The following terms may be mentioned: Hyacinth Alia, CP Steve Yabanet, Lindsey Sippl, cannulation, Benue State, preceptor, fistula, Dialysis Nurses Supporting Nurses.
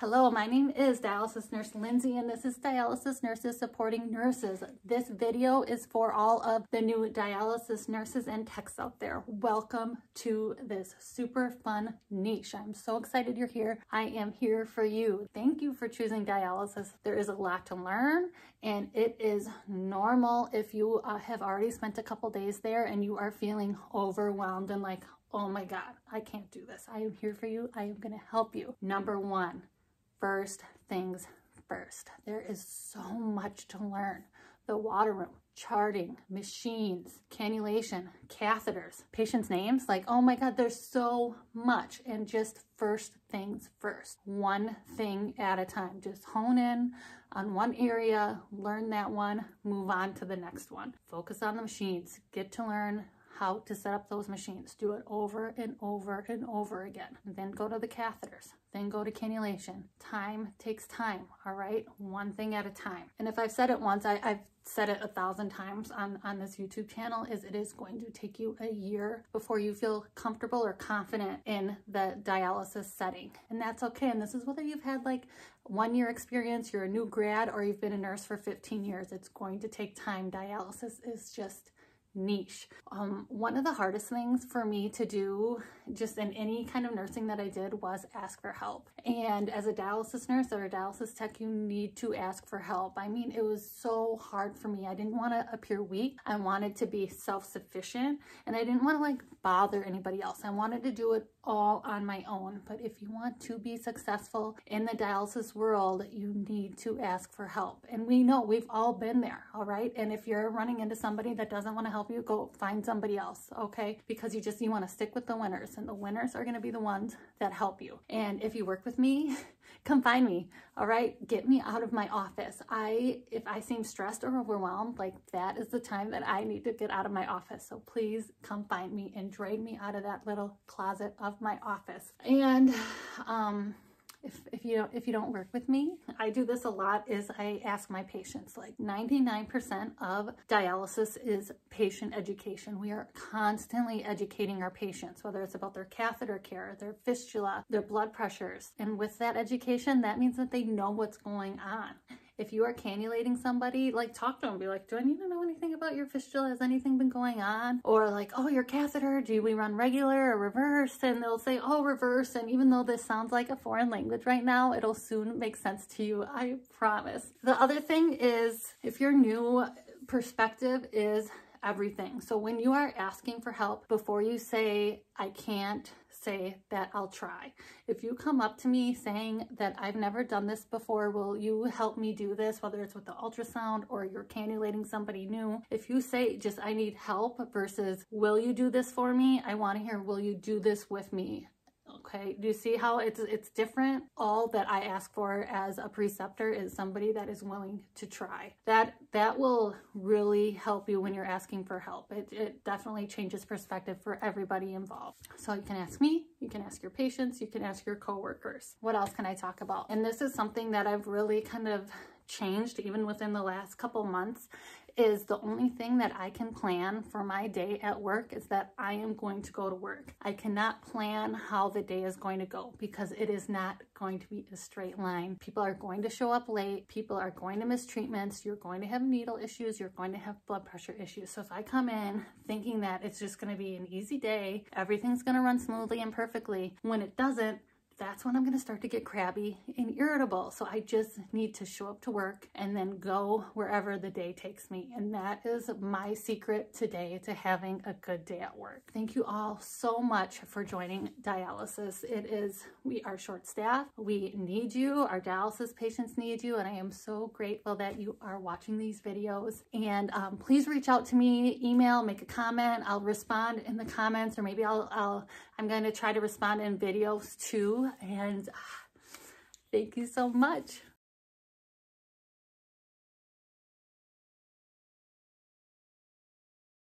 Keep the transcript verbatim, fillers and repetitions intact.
Hello, my name is Dialysis Nurse Lindsey, and this is Dialysis Nurses Supporting Nurses. This video is for all of the new dialysis nurses and techs out there. Welcome to this super fun niche. I'm so excited you're here. I am here for you. Thank you for choosing dialysis. There is a lot to learn, and it is normal if you uh, have already spent a couple days there and you are feeling overwhelmed and like, oh my God, I can't do this. I am here for you. I am gonna help you. Number one. First things first. There is so much to learn. The water room, charting, machines, cannulation, catheters, patients' names. Like, oh my God, there's so much. And just first things first. One thing at a time. Just hone in on one area, learn that one, move on to the next one. Focus on the machines. Get to learn how to set up those machines. Do it over and over and over again. And then go to the catheters. Then go to cannulation. Time takes time, all right? One thing at a time. And if I've said it once, I, I've said it a thousand times on, on this YouTube channel, is it is going to take you a year before you feel comfortable or confident in the dialysis setting. And that's okay. And this is whether you've had like one year experience, you're a new grad, or you've been a nurse for fifteen years. It's going to take time. Dialysis is just niche. Um, one of the hardest things for me to do just in any kind of nursing that I did was ask for help. And as a dialysis nurse or a dialysis tech, you need to ask for help. I mean, it was so hard for me. I didn't want to appear weak. I wanted to be self-sufficient, and I didn't want to like bother anybody else. I wanted to do it all on my own. But if you want to be successful in the dialysis world, you need to ask for help. And we know we've all been there, all right? And if you're running into somebody that doesn't want to help you, go find somebody else, okay? Because you just, you want to stick with the winners, and the winners are going to be the ones that help you. And if you work with me, come find me, all right? Get me out of my office. I, if I seem stressed or overwhelmed, like that is the time that I need to get out of my office. So please come find me and drag me out of that little closet of my office. And, um, If, if, you don't, if you don't work with me, I do this a lot, is I ask my patients. Like ninety-nine percent of dialysis is patient education. We are constantly educating our patients, whether it's about their catheter care, their fistula, their blood pressures. And with that education, that means that they know what's going on. If you are cannulating somebody, like talk to them, be like, do I need to know anything about your fistula? Has anything been going on? Or like, oh, your catheter, do we run regular or reverse? And they'll say, oh, reverse. And even though this sounds like a foreign language right now, it'll soon make sense to you, I promise. The other thing is, if you're new, perspective is everything. So when you are asking for help, before you say, I can't, say that I'll try. If you come up to me saying that I've never done this before, will you help me do this, whether it's with the ultrasound or you're cannulating somebody new, if you say just I need help versus will you do this for me, I want to hear will you do this with me. Okay, do you see how it's it's different? All that I ask for as a preceptor is somebody that is willing to try. That that will really help you when you're asking for help. It, it definitely changes perspective for everybody involved. So you can ask me, you can ask your patients, you can ask your coworkers. What else can I talk about? And this is something that I've really kind of changed even within the last couple months, is the only thing that I can plan for my day at work is that I am going to go to work. I cannot plan how the day is going to go because it is not going to be a straight line. People are going to show up late. People are going to miss treatments. You're going to have needle issues. You're going to have blood pressure issues. So if I come in thinking that it's just going to be an easy day, everything's going to run smoothly and perfectly, when it doesn't, that's when I'm going to start to get crabby and irritable. So I just need to show up to work and then go wherever the day takes me. And that is my secret today to having a good day at work. Thank you all so much for joining dialysis. It is, we are short staffed. We need you. Our dialysis patients need you. And I am so grateful that you are watching these videos. And um, please reach out to me, email, make a comment. I'll respond in the comments, or maybe I'll, I'll I'm going to try to respond in videos too. And thank you so much.